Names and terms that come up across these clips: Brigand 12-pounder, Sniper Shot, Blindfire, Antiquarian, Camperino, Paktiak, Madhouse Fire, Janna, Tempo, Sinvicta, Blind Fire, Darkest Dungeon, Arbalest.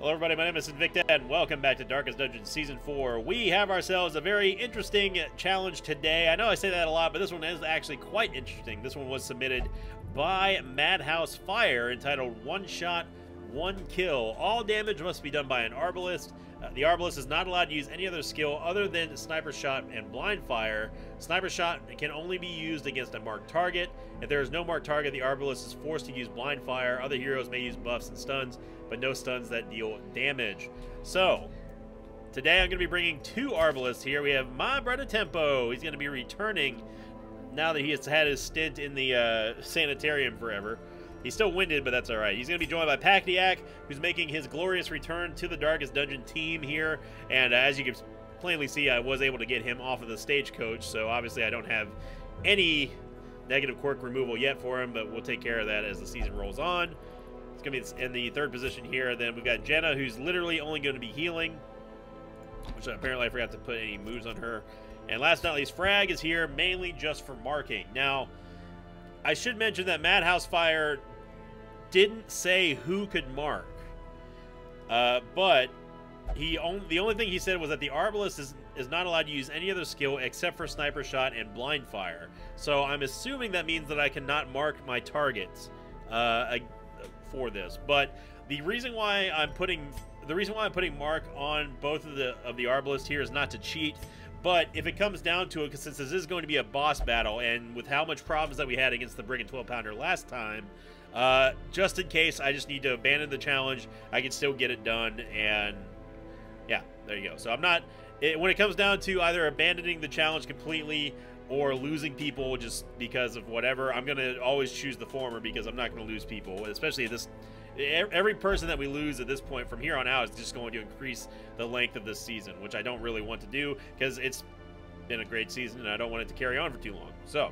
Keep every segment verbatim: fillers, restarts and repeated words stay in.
Hello everybody, my name is Sinvicta, and welcome back to Darkest Dungeon Season four. We have ourselves a very interesting challenge today. I know I say that a lot, but this one is actually quite interesting. This one was submitted by Madhouse Fire, entitled One Shot, One Kill. All damage must be done by an Arbalest. Uh, the Arbalest is not allowed to use any other skill other than Sniper Shot and Blind Fire. Sniper Shot can only be used against a marked target. If there is no marked target, the Arbalest is forced to use Blind Fire. Other heroes may use buffs and stuns, but no stuns that deal damage. So, today I'm going to be bringing two Arbalests here. We have my brother Tempo. He's going to be returning now that he has had his stint in the uh, sanitarium forever. He's still winded, but that's all right. He's going to be joined by Paktiak, who's making his glorious return to the Darkest Dungeon team here. And uh, as you can plainly see, I was able to get him off of the stagecoach, so obviously I don't have any negative quirk removal yet for him, but we'll take care of that as the season rolls on. It's going to be in the third position here. Then we've got Janna, who's literally only going to be healing, which apparently I forgot to put any moves on her. And last but not least, Frag is here mainly just for marking. Now, I should mention that Madhouse Fire didn't say who could mark, uh, but he on, the only thing he said was that the Arbalest is, is not allowed to use any other skill except for Sniper Shot and Blind Fire. So I'm assuming that means that I cannot mark my targets. Uh, I, for this, but the reason why I'm putting the reason why I'm putting mark on both of the of the Arbalest here is not to cheat, but if it comes down to it, because since this is going to be a boss battle, and with how much problems that we had against the Brigand twelve pounder last time, uh, just in case I just need to abandon the challenge, I can still get it done. And yeah, there you go. So I'm not it, when it comes down to either abandoning the challenge completely or losing people just because of whatever, I'm gonna always choose the former, because I'm not gonna lose people, especially this. Every person that we lose at this point from here on out is just going to increase the length of this season, which I don't really want to do, because it's been a great season and I don't want it to carry on for too long. So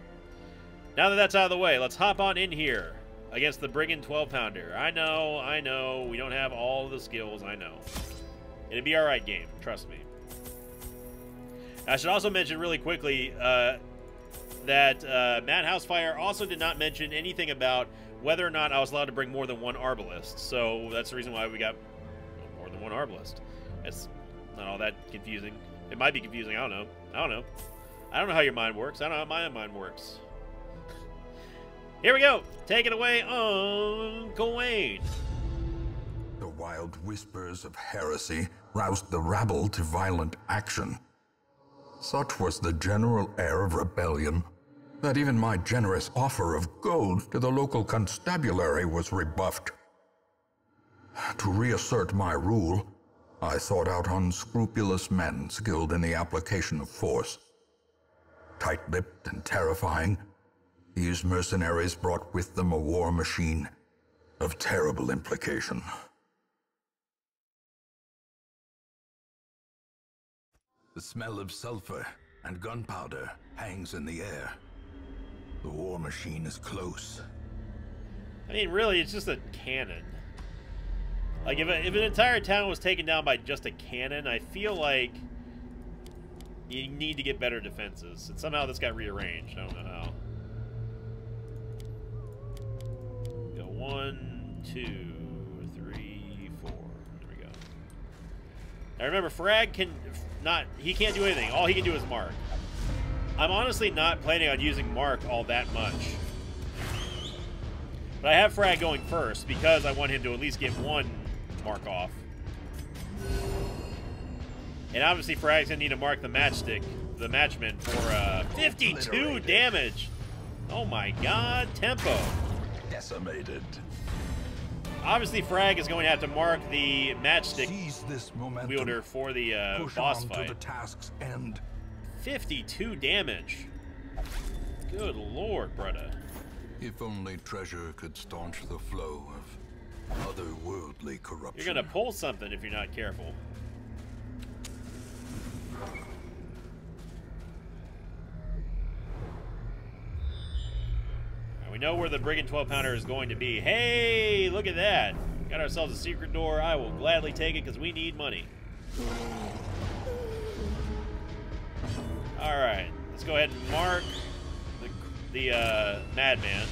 now that that's out of the way, let's hop on in here against the Brigand twelve pounder. I know, I know, we don't have all the skills, I know. It'd be all right, game, trust me. I should also mention really quickly uh, that uh, Madhouse Fire also did not mention anything about whether or not I was allowed to bring more than one Arbalest. So that's the reason why we got more than one Arbalest. It's not all that confusing. It might be confusing, I don't know. I don't know. I don't know how your mind works. I don't know how my mind works. Here we go. Take it away, Uncle Wayne. The wild whispers of heresy roused the rabble to violent action. Such was the general air of rebellion that even my generous offer of gold to the local constabulary was rebuffed. To reassert my rule, I sought out unscrupulous men skilled in the application of force. Tight-lipped and terrifying, these mercenaries brought with them a war machine of terrible implication. The smell of sulfur and gunpowder hangs in the air. The war machine is close. I mean, really, it's just a cannon. Like, if, a, if an entire town was taken down by just a cannon, I feel like you need to get better defenses. And somehow this got rearranged. I don't know how. Go one, two, three, four. There we go. Now remember, Frag can... Not, he can't do anything. All he can do is mark. I'm honestly not planning on using mark all that much. But I have Frag going first because I want him to at least get one mark off. And obviously Frag's going to need to mark the matchstick, the matchman, for uh, fifty-two damage. Oh my god, Tempo. Decimated. Obviously, Frag is going to have to mark the matchstick this wielder for the uh, boss fight. The task's end. fifty-two damage. Good lord, brother. If only treasure could staunch the flow of otherworldly corruption. You're going to pull something if you're not careful. We know where the Brigand twelve pounder is going to be. Hey, look at that. Got ourselves a secret door. I will gladly take it because we need money. All right, let's go ahead and mark the, the uh, madman.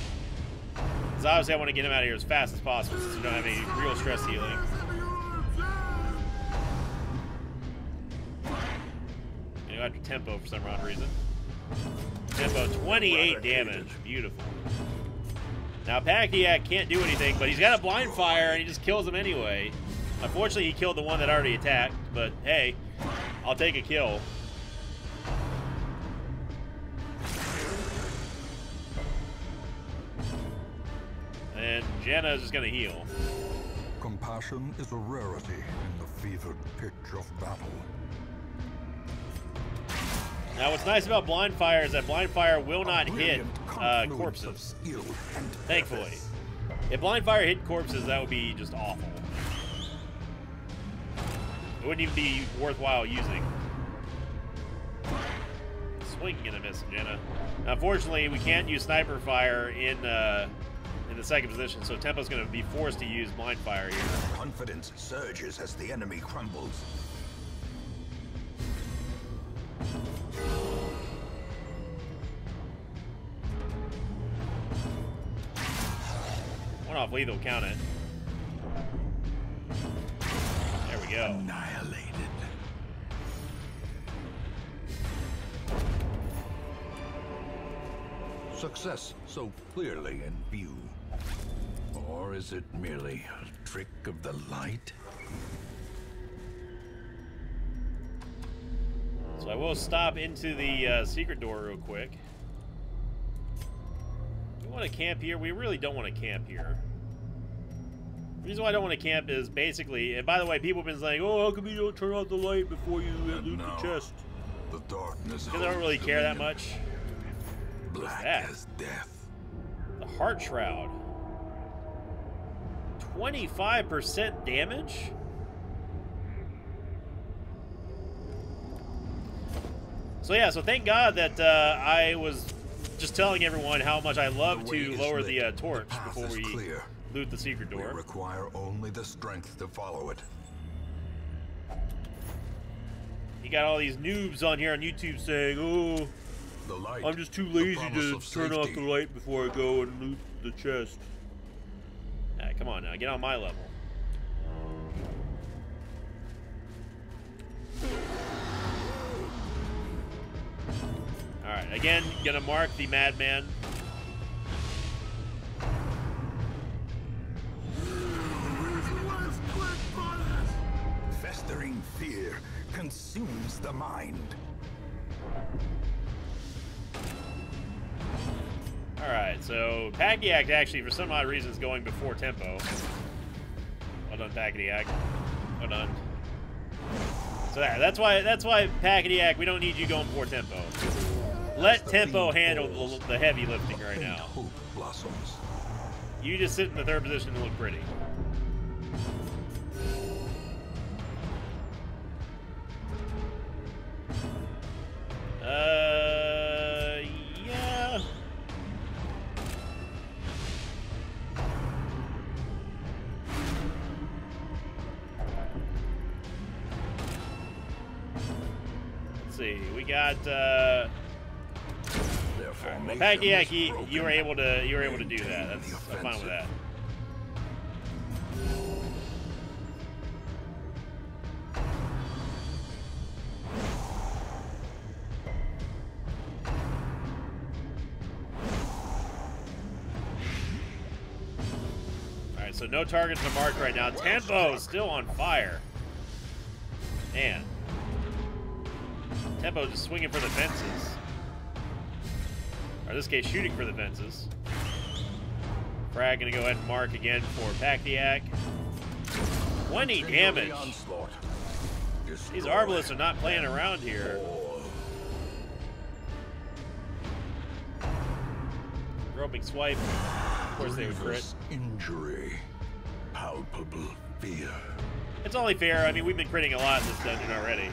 Because obviously I want to get him out of here as fast as possible since we don't have any real stress healing. go after Tempo for some odd reason. Tempo, twenty-eight damage. Beautiful. Now, Paktiak can't do anything, but he's got a blind fire, and he just kills him anyway. Unfortunately, he killed the one that already attacked, but hey, I'll take a kill. And Janna's just gonna heal. Compassion is a rarity in the fevered pitch of battle. Now, what's nice about Blindfire is that Blindfire will not hit uh, corpses, thankfully. If Blindfire hit corpses, that would be just awful. It wouldn't even be worthwhile using. Swinging and a miss, Janna. Now, unfortunately, we can't use Sniper Fire in uh, in the second position, so Tempo's going to be forced to use Blindfire here. Confidence surges as the enemy crumbles. One-off lethal, count it. There we go. Annihilated. Success so clearly in view. Or is it merely a trick of the light? So I will stop into the uh, secret door real quick. Do we want to camp here? We really don't want to camp here. The reason why I don't want to camp is basically, and by the way, people have been saying, oh, how come you don't turn out the light before you loot the chest? The darkness. Because I don't really care that much. Black as death. The heart shroud. twenty-five percent damage? So yeah, so thank God that uh, I was just telling everyone how much I love to lower the uh, torch before we loot the secret door. We require only the strength to follow it. You got all these noobs on here on YouTube saying, "Oh, the light, I'm just too lazy to turn off the light before I go and loot the chest." All right, come on now, get on my level. Alright, again, gonna mark the madman. Festering fear consumes the mind. Alright, so Paktiak actually, for some odd reason, is going before Tempo. Well done, Paktiak. Well done. So that, that's why, that's why Paktiak, we don't need you going before Tempo. Let Tempo handle the, the heavy lifting right now. You just sit in the third position and look pretty. Uh, yeah. Let's see. We got uh. Well, Paktiak, you, you were able to you were able to do that. That's, I'm fine with that. All right, so no targets to mark right now. Tempo is still on fire. Man, Tempo just swinging for the fences. Or in this case, shooting for the fences. Bragg gonna go ahead and mark again for Paktiak. twenty damage. These Arbalists are not playing around here. Groping swipe. Of course they would crit. Injury. Palpable fear. It's only fair. I mean, we've been critting a lot in this dungeon already.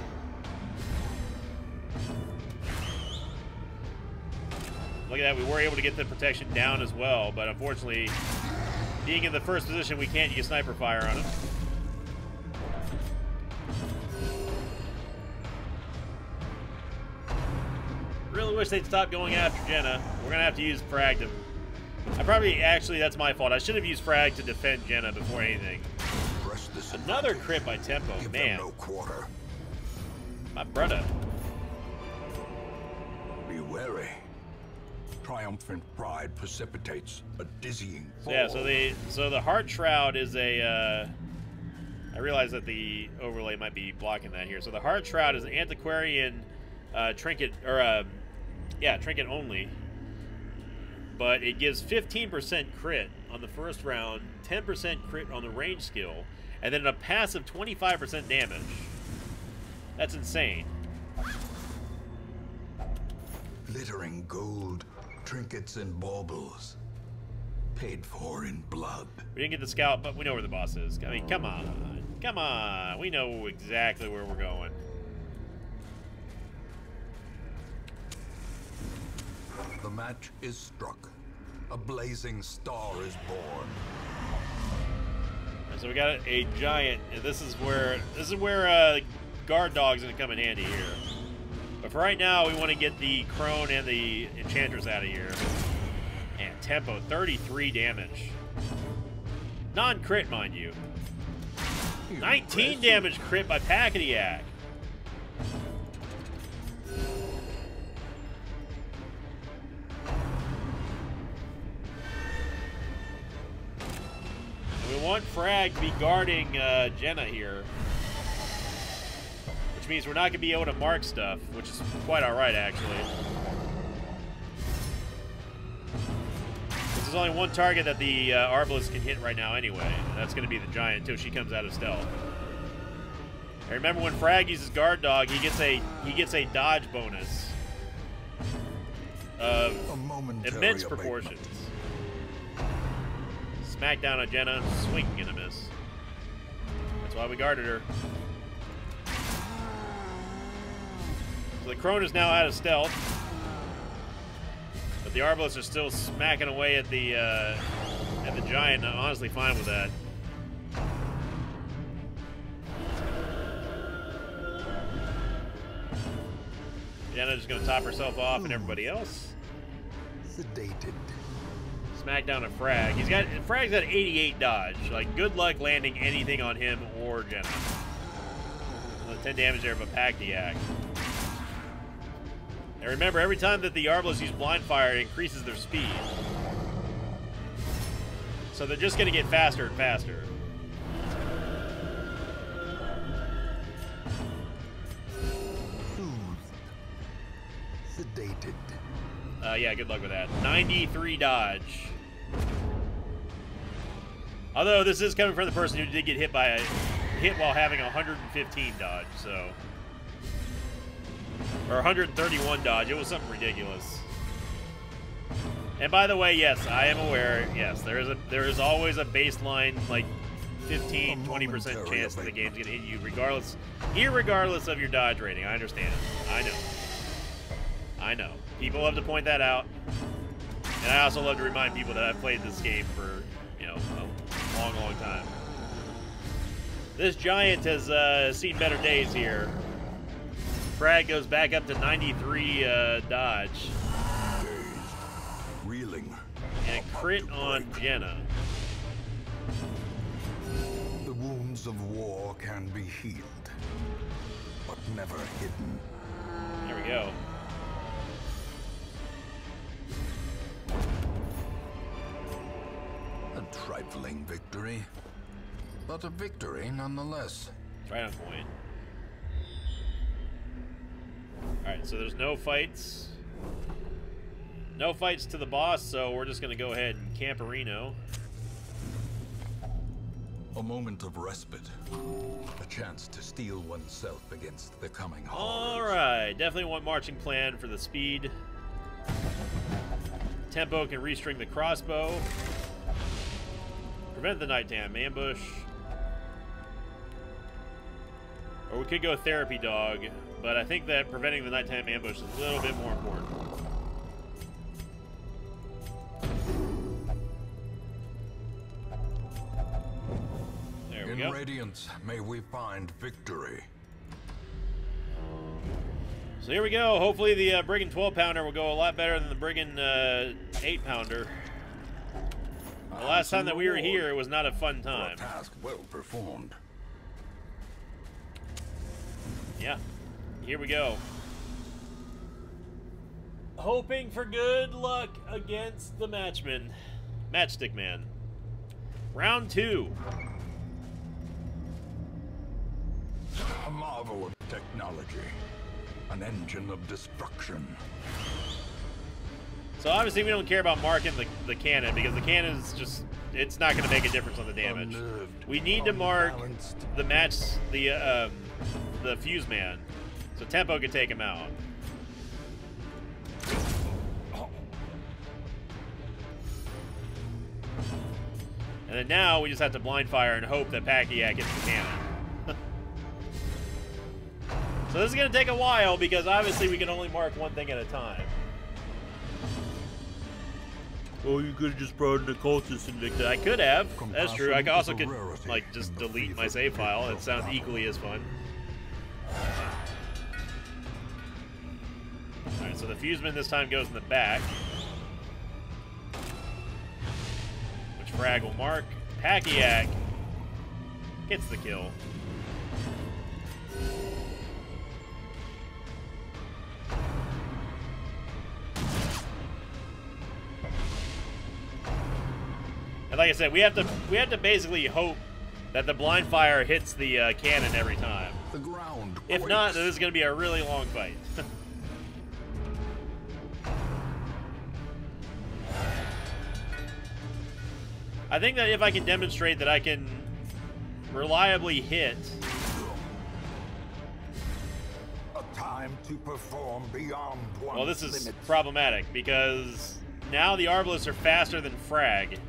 Look at that, we were able to get the protection down as well, but unfortunately, being in the first position, we can't use sniper fire on him. Really wish they'd stop going after Janna. We're gonna have to use frag to... I probably, actually, that's my fault. I should have used frag to defend Janna before anything. Another crit by Tempo, man. My brother. wary. Triumphant pride precipitates a dizzying fall. Yeah, so the so the heart shroud is a. Uh, I realize that the overlay might be blocking that here. So the heart shroud is an antiquarian uh, trinket, or uh, yeah, trinket only. But it gives fifteen percent crit on the first round, ten percent crit on the range skill, and then a passive twenty-five percent damage. That's insane. Glittering gold, trinkets, and baubles. Paid for in blood. We didn't get the scout, but we know where the boss is. I mean, come on. Come on. We know exactly where we're going. The match is struck. A blazing star is born. So we got a giant, and this is where this is where uh, guard dog's gonna come in handy here. But for right now, we want to get the crone and the enchantress out of here. And Tempo, thirty-three damage, non-crit, mind you. nineteen damage crit by Paktiak. We want Frag to be guarding uh, Janna here, which means we're not going to be able to mark stuff, which is quite alright, actually. This is only one target that the uh, Arbalest can hit right now anyway, and that's going to be the giant until she comes out of stealth. And remember, when Frag uses Guard Dog, he gets a, he gets a dodge bonus of immense proportions. Smack down on Janna, swing and a miss. That's why we guarded her. So the crone is now out of stealth, but the Arbalists are still smacking away at the uh, at the giant. I'm honestly fine with that. Janna's just gonna top herself off and everybody else. Sedated. Smack down a Frag. He's got Frag's got eighty-eight dodge. Like, good luck landing anything on him or Janna. Well, ten damage there, but Paktiak. And remember, every time that the Arbalists use Blind Fire, it increases their speed. So they're just going to get faster and faster. Soothed. Sedated. Uh, yeah, good luck with that. ninety-three dodge. Although this is coming from the person who did get hit by a hit while having one hundred fifteen dodge, so. Or one hundred thirty-one dodge. It was something ridiculous. And by the way, yes, I am aware, yes, there is a there is always a baseline, like, fifteen, twenty percent chance that the game's gonna hit you regardless, irregardless of your dodge rating. I understand it. I know. I know. People love to point that out. And I also love to remind people that I've played this game for, you know, a long, long time. This giant has uh, seen better days here. Frag goes back up to ninety-three uh, dodge. Reeling. And a crit on Janna. The wounds of war can be healed, but never hidden. There we go. Trifling victory, but a victory nonetheless. Right on point. Alright, so there's no fights. No fights to the boss, so we're just gonna go ahead and Camperino. A moment of respite. A chance to steel oneself against the coming horrors. Alright, definitely one marching plan for the speed. Tempo can restring the crossbow. Prevent the nighttime ambush. Or we could go therapy dog, but I think that preventing the nighttime ambush is a little bit more important. There we go. In radiance, may we find victory. So here we go. Hopefully the uh, Brigand twelve-pounder will go a lot better than the Brigand uh, eight-pounder. The last time that we were here, it was not a fun time. Task well performed. Yeah. Here we go. hoping for good luck against the matchman. Matchstick man. Round two. A marvel of technology. An engine of destruction. So obviously we don't care about marking the, the cannon, because the cannon is just, it's not going to make a difference on the damage. Unnerved, we need to mark the match, the, um, the fuse man, so Tempo can take him out. And then now we just have to blind fire and hope that Paktiak gets the cannon. So this is going to take a while, because obviously we can only mark one thing at a time. Oh, you could have just brought in the cultist, Sinvicta. I could have. That's true. I could also could, like, just delete my save file. It sounds equally as fun. Alright, so the fuseman this time goes in the back. Which frag will mark. Paktiak gets the kill. And like I said, we have to we have to basically hope that the blind fire hits the uh, cannon every time. The ground if not, then this is going to be a really long fight. I think that if I can demonstrate that I can reliably hit, a time to perform beyond one. Well, this is limit. Problematic because now the Arbalists are faster than frag.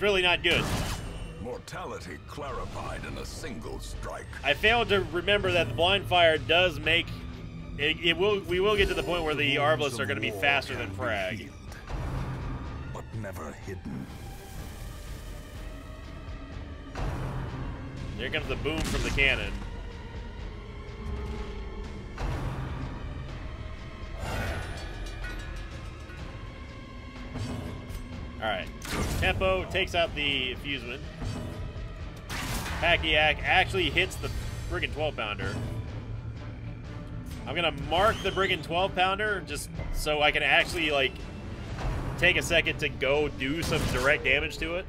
Really not good. Mortality clarified in a single strike. I failed to remember that the blind fire does make it, it will we will get to the point where the, the Arbalists are going to be faster than frag, healed, but never hidden. Here comes the boom from the cannon. All right. Tempo takes out the fuseman. Paktiak actually hits the Brigand twelve-pounder. I'm gonna mark the Brigand twelve-pounder just so I can actually like take a second to go do some direct damage to it.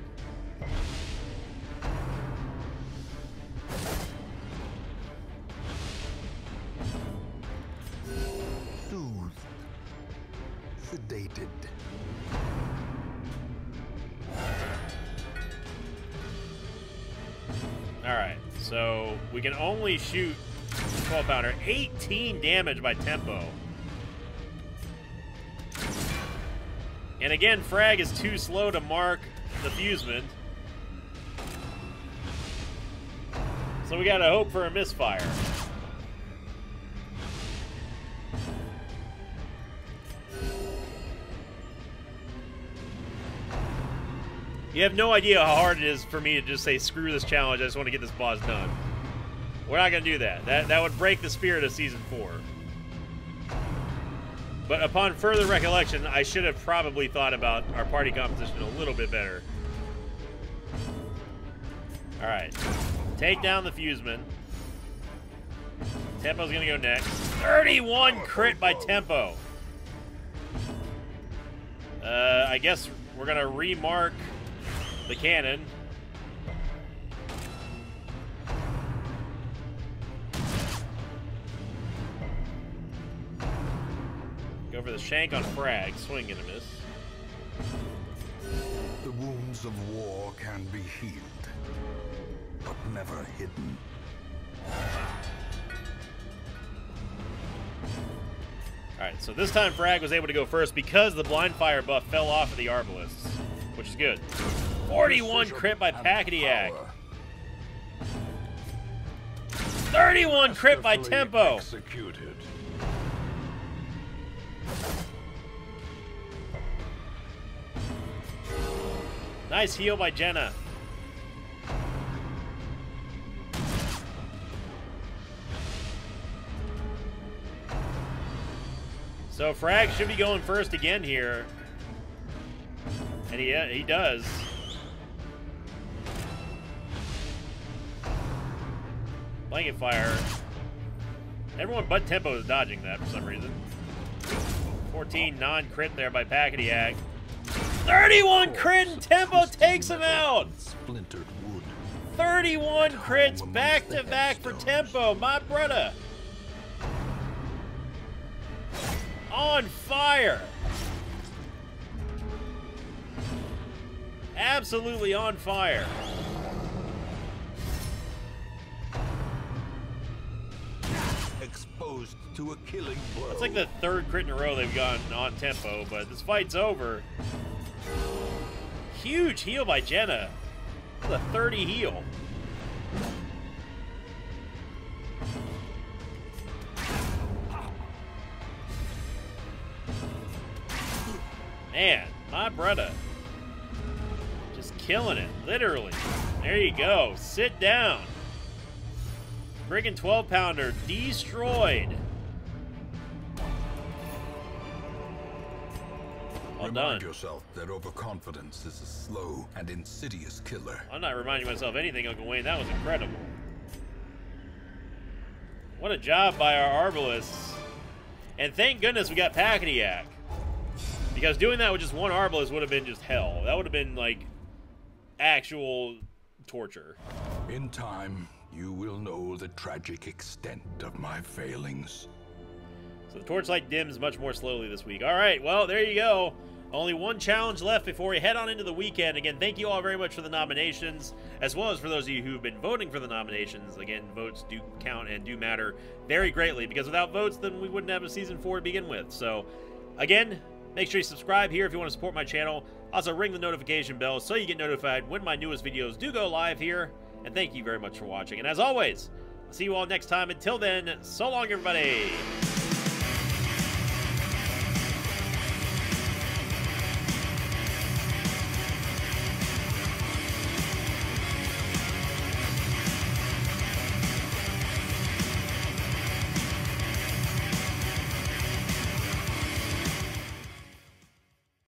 Soothed, sedated. Alright, so we can only shoot twelve pounder. eighteen damage by Tempo. And again, frag is too slow to mark the fuseman. So we gotta hope for a misfire. You have no idea how hard it is for me to just say, screw this challenge, I just want to get this boss done. We're not going to do that. That that would break the spirit of Season four. But upon further recollection, I should have probably thought about our party composition a little bit better. Alright. Take down the fuseman. Tempo's going to go next. thirty-one crit by Tempo! Uh, I guess we're going to remark the cannon. Go for the shank on frag, swing and a miss. The wounds of war can be healed, but never hidden. Alright, so this time frag was able to go first because the blind fire buff fell off of the Arbalists, which is good. forty-one crit by Paktiak. thirty-one crit by Tempo. Executed. Nice heal by Janna. So Frag should be going first again here. And he, uh, he does. Blanket fire. Everyone but Tempo is dodging that for some reason. fourteen non-crit there by Paktiak. thirty-one crit and Tempo takes him out! Splintered wood. thirty-one crits back to back for Tempo, my brother. On fire! Absolutely on fire. Exposed to a killing blow. It's like the third crit in a row they've gotten on Tempo, but this fight's over. Huge heal by Janna. That's a thirty heal. Man, my brother. Just killing it, literally. There you go. Sit down. Brigand twelve pounder destroyed. Well done. Remind yourself that overconfidence is a slow and insidious killer. I'm not reminding myself anything, Uncle Wayne. That was incredible. What a job by our Arbalists. And thank goodness we got Paktiak. Because doing that with just one Arbalest would have been just hell. That would have been, like, actual torture. In time, you will know the tragic extent of my failings. So the torchlight dims much more slowly this week. All right, well, there you go. Only one challenge left before we head on into the weekend. Again, thank you all very much for the nominations, as well as for those of you who've been voting for the nominations. Again, votes do count and do matter very greatly, because without votes, then we wouldn't have a season four to begin with. So, again, make sure you subscribe here if you want to support my channel. Also, ring the notification bell so you get notified when my newest videos do go live here. And thank you very much for watching. And as always, I'll see you all next time. Until then, so long, everybody.